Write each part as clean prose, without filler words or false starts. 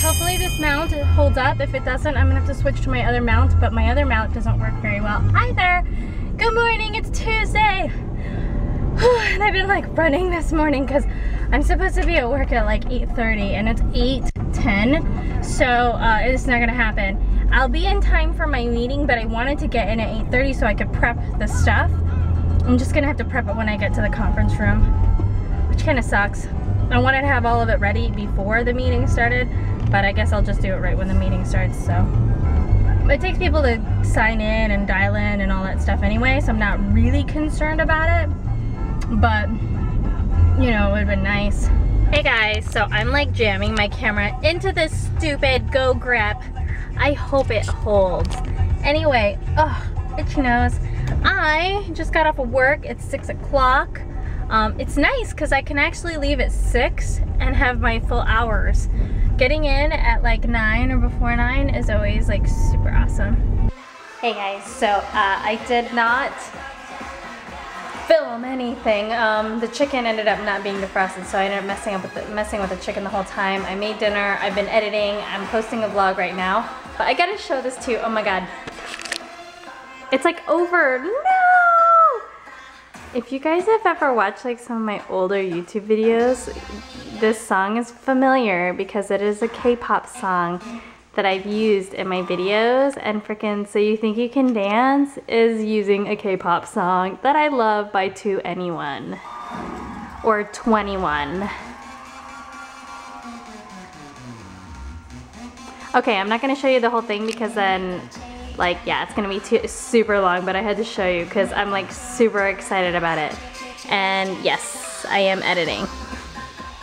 Hopefully this mount holds up. If it doesn't, I'm gonna have to switch to my other mount, but my other mount doesn't work very well either. Good morning, it's Tuesday. Whew, and I've been like running this morning because I'm supposed to be at work at like 8:30 and it's 8:10, so it's not gonna happen. I'll be in time for my meeting, but I wanted to get in at 8:30 so I could prep the stuff. I'm just gonna have to prep it when I get to the conference room, which kind of sucks. I wanted to have all of it ready before the meeting started, but I guess I'll just do it right when the meeting starts, so. It takes people to sign in and dial in and all that stuff anyway, so I'm not really concerned about it, but, you know, it would've been nice. Hey guys, so I'm like jamming my camera into this stupid Go grip. I hope it holds. Anyway, oh, itchy nose. I just got off of work, it's 6 o'clock. It's nice because I can actually leave at 6 and have my full hours. Getting in at like 9 or before 9 is always like super awesome. Hey guys, so I did not film anything. The chicken ended up not being defrosted, so I ended up messing with the chicken the whole time. I made dinner, I've been editing, I'm posting a vlog right now. But I gotta show this to you, oh my god. It's like over, no! If you guys have ever watched like some of my older YouTube videos, this song is familiar because it is a K-pop song that I've used in my videos, and frickin' So You Think You Can Dance is using a K-pop song that I love by 2NE1 or 21. Okay, I'm not gonna show you the whole thing because then like, yeah, it's gonna be super long, but I had to show you because I'm like super excited about it. And yes, I am editing.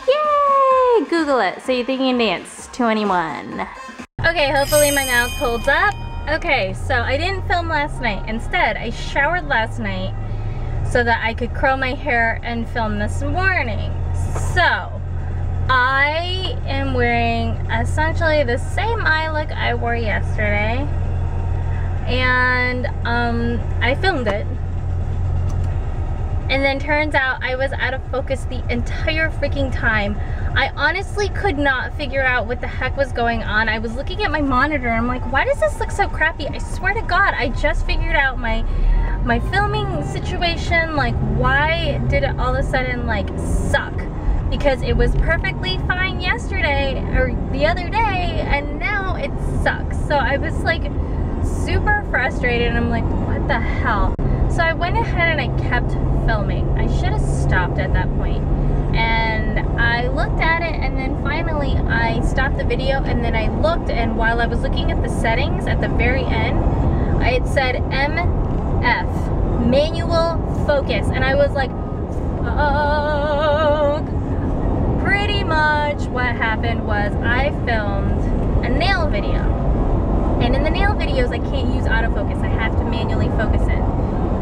Yay! Google it, So You Think You Can Dance, 2NE1. Okay, hopefully my mouth holds up. Okay, so I didn't film last night. Instead, I showered last night so that I could curl my hair and film this morning. So, I am wearing essentially the same eye look I wore yesterday. And I filmed it, and then turns out I was out of focus the entire freaking time. I honestly could not figure out what the heck was going on. I was looking at my monitor and I'm like, why does this look so crappy? I swear to God, I just figured out my filming situation. Like, why did it all of a sudden like suck? Because it was perfectly fine yesterday or the other day, and now it sucks. So I was like super frustrated and I'm like, what the hell? So I went ahead and I kept filming. I should have stopped at that point. And I looked at it, and then finally I stopped the video, and then I looked, and while I was looking at the settings at the very end, it said MF, manual focus. And I was like, fuck. Pretty much what happened was I filmed a nail video. And in the nail videos, I can't use autofocus. I have to manually focus it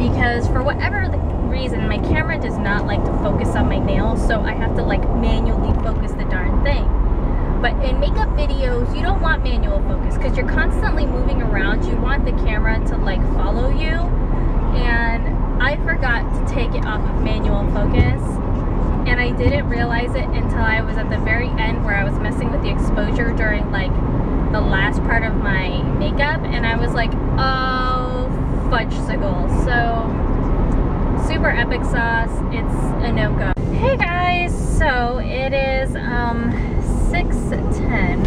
because for whatever the reason, my camera does not like to focus on my nails, so I have to like manually focus the darn thing. But in makeup videos, you don't want manual focus because you're constantly moving around. You want the camera to like follow you, and I forgot to take it off of manual focus, and I didn't realize it until I was at the very end where I was messing with the exposure during like the last part of my makeup, and I was like, oh, fudge-sicle. So, super epic sauce, it's a no-go. Hey guys, so it is 6:10,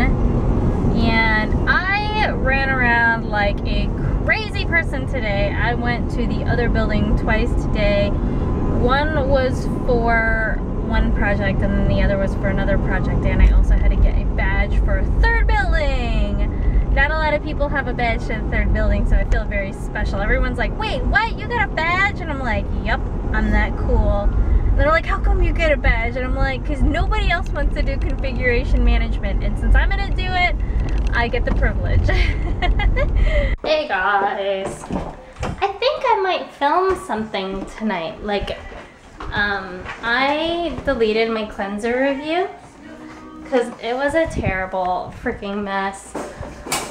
and I ran around like a crazy person today. I went to the other building twice today. One was for one project, and then the other was for another project, and I also had to get a badge for a third building. Not a lot of people have a badge for the third building, so I feel very special. Everyone's like, wait, what? You got a badge? And I'm like, yep, I'm that cool. And they're like, how come you get a badge? And I'm like, because nobody else wants to do configuration management, and since I'm gonna do it, I get the privilege. Hey guys, I think I might film something tonight. Like, I deleted my cleanser review because it was a terrible freaking mess.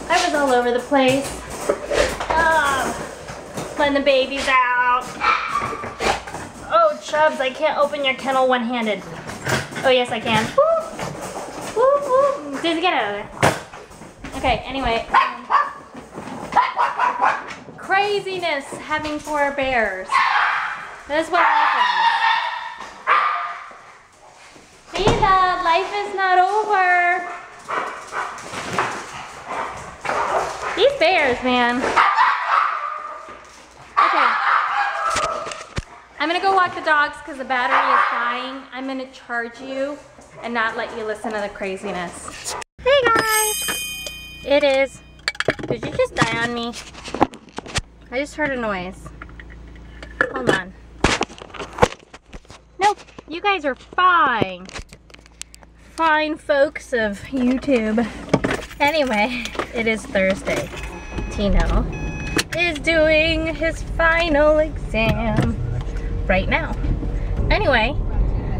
I was all over the place. Letting the babies out. Oh, Chubbs, I can't open your kennel one-handed. Oh, yes, I can. Woo! Woo, woo. Dizzy, get out of there. Okay, anyway. Craziness having four bears. That's what happens. Mila, life is not over. These bears, man. Okay. I'm gonna go walk the dogs because the battery is dying. I'm gonna charge you and not let you listen to the craziness. Hey guys. It is. Did you just die on me? I just heard a noise. Hold on. Nope, you guys are fine. Fine folks of YouTube. Anyway, it is Thursday. Tino is doing his final exam right now. Anyway,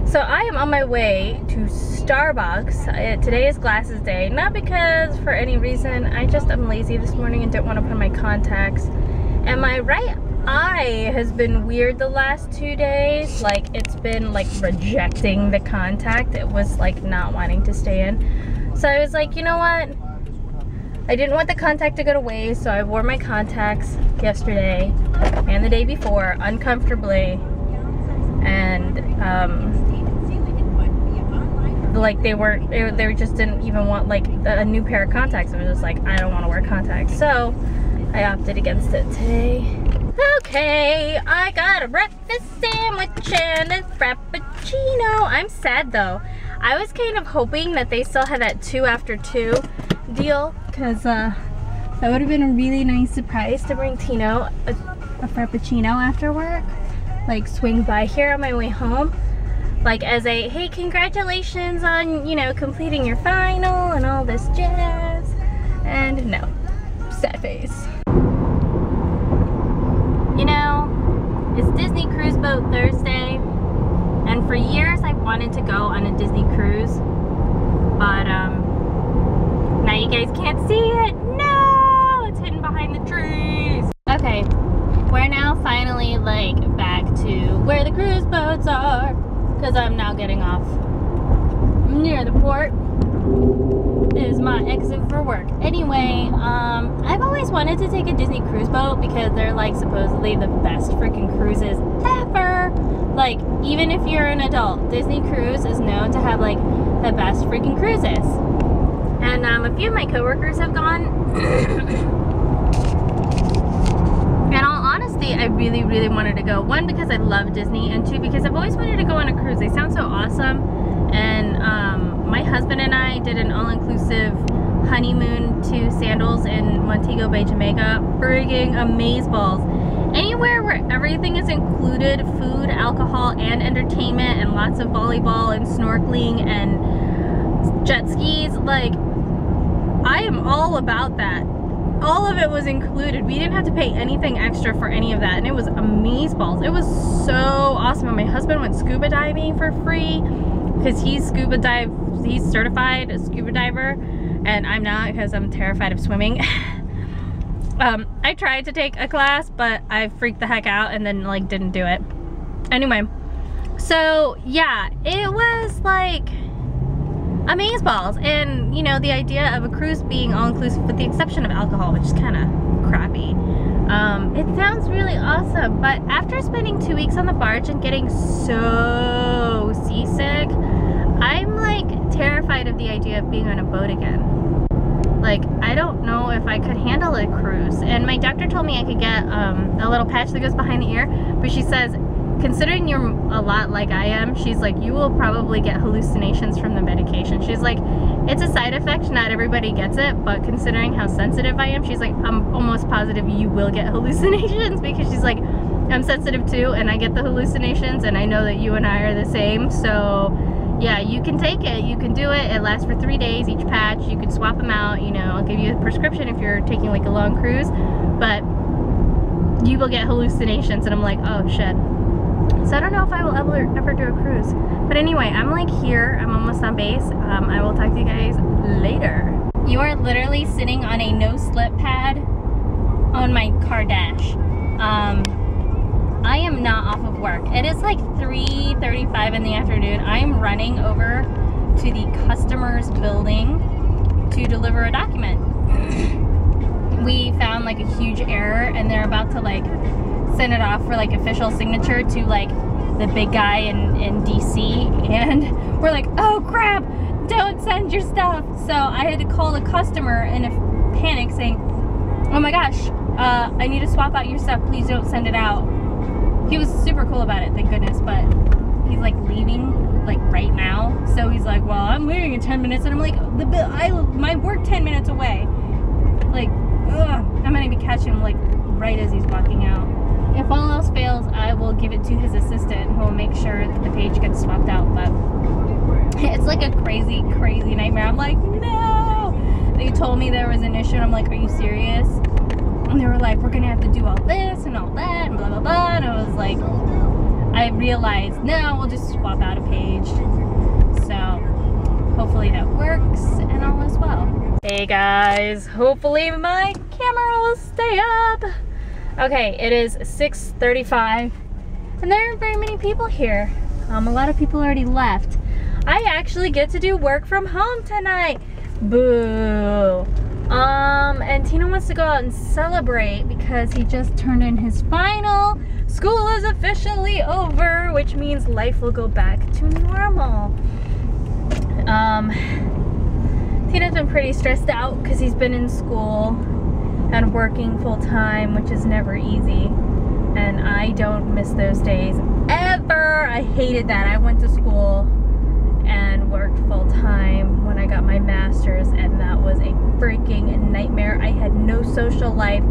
so I am on my way to Starbucks. Today is glasses day. Not because for any reason. I just am lazy this morning and didn't want to put on my contacts. And my right eye has been weird the last 2 days. Like, it's been like rejecting the contact. It was like not wanting to stay in. So I was like, you know what? I didn't want the contact to go to waste, so I wore my contacts yesterday and the day before uncomfortably. And like they just didn't even want like a new pair of contacts. I was just like, I don't want to wear contacts. So I opted against it today. Okay, I got a breakfast sandwich and a frappuccino. I'm sad though. I was kind of hoping that they still had that 2 after 2 deal, because that would have been a really nice surprise to bring Tino a frappuccino after work. Like swing by here on my way home. Like as a, hey, congratulations on, you know, completing your final and all this jazz. And no, sad face. You know, it's Disney Cruise Boat Thursday, and for years I've wanted to go on a Disney cruise, but now you guys can't see it. No, it's hidden behind the trees. Okay, we're now finally like back to where the cruise boats are, because I'm now getting off near the port. Is my exit for work. Anyway, I've always wanted to take a Disney cruise boat because they're like supposedly the best freaking cruises ever. Like, even if you're an adult, Disney Cruise is known to have like the best freaking cruises. And a few of my coworkers have gone. In all honesty, I really wanted to go. One, because I love Disney, and two, because I've always wanted to go on a cruise. They sound so awesome. And my husband and I did an all-inclusive honeymoon to Sandals in Montego Bay, Jamaica. Friggin' amazeballs. Anywhere where everything is included, food, alcohol, and entertainment, and lots of volleyball and snorkeling and jet skis, like, I am all about that. All of it was included. We didn't have to pay anything extra for any of that, and it was amazeballs. It was so awesome, and my husband went scuba diving for free. Because he's certified a scuba diver, and I'm not, because I'm terrified of swimming. I tried to take a class, but I freaked the heck out and then like didn't do it. Anyway, so yeah, it was like amazeballs, and you know, the idea of a cruise being all inclusive with the exception of alcohol, which is kind of crappy. It sounds really awesome, but after spending 2 weeks on the barge and getting so seasick, I'm like terrified of the idea of being on a boat again. Like, I don't know if I could handle a cruise. And my doctor told me I could get a little patch that goes behind the ear, but she says, considering you're a lot like I am, she's like, you will probably get hallucinations from the medication. She's like, it's a side effect, not everybody gets it, but considering how sensitive I am, she's like, I'm almost positive you will get hallucinations, because she's like, I'm sensitive too, and I get the hallucinations, and I know that you and I are the same. So yeah, you can take it, you can do it. It lasts for 3 days each patch. You could swap them out, you know, I'll give you a prescription if you're taking like a long cruise, but you will get hallucinations. And I'm like, oh shit. So I don't know if I will ever do a cruise. But anyway, I'm like here. I'm almost on base. I will talk to you guys later. You are literally sitting on a no-slip pad on my car dash. I am not off of work. It is like 3:35 in the afternoon. I'm running over to the customer's building to deliver a document. like a huge error, and they're about to like send it off for like official signature to like the big guy in DC, and we're like, oh crap, don't send your stuff. So I had to call the customer in a panic saying, oh my gosh, I need to swap out your stuff, please don't send it out. He was super cool about it, thank goodness, but he's like leaving like right now. So he's like, well, I'm leaving in 10 minutes. And I'm like, my work 10 minutes away. Like, ugh, I'm gonna be catching him like right as he's walking out. If all else fails, I will give it to his assistant who will make sure that the page gets swapped out. But it's like a crazy, crazy nightmare. I'm like, no! They told me there was an issue and I'm like, are you serious? And they were like, we're gonna have to do all this and all that and blah, blah, blah. And I was like, I realized, no, we'll just swap out a page. So hopefully that works and all is well. Hey guys, hopefully my camera will stay up. Okay, it is 6:35 and there aren't very many people here. A lot of people already left. I actually get to do work from home tonight. Boo. And Tina wants to go out and celebrate because he just turned in his final. School is officially over, which means life will go back to normal. Tina's been pretty stressed out because he's been in school and working full-time, which is never easy, and I don't miss those days ever. I hated that. I went to school and worked full-time when I got my master's, and that was a freaking nightmare. I had no social life.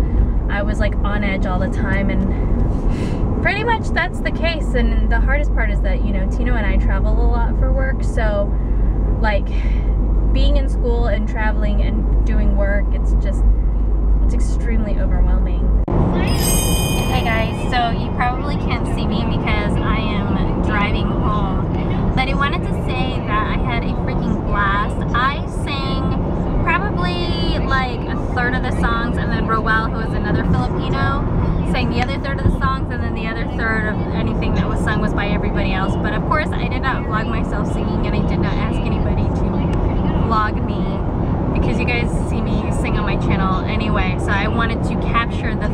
I was like on edge all the time, and pretty much that's the case. And the hardest part is that, you know, Tino and I travel a lot for work, so like being in school and traveling and doing work, it's just, it's extremely overwhelming. Hey guys, so you probably can't see me because I am driving home, but I wanted to say that I had a freaking blast. I sang probably like a third of the songs, and then Roel, who is another Filipino, sang the other third of the songs, and then the other third of anything that was sung was by everybody else. But of course I did not vlog myself singing, and I did not ask anybody to vlog me because you guys see me sing on my channel anyway, so I wanted to capture the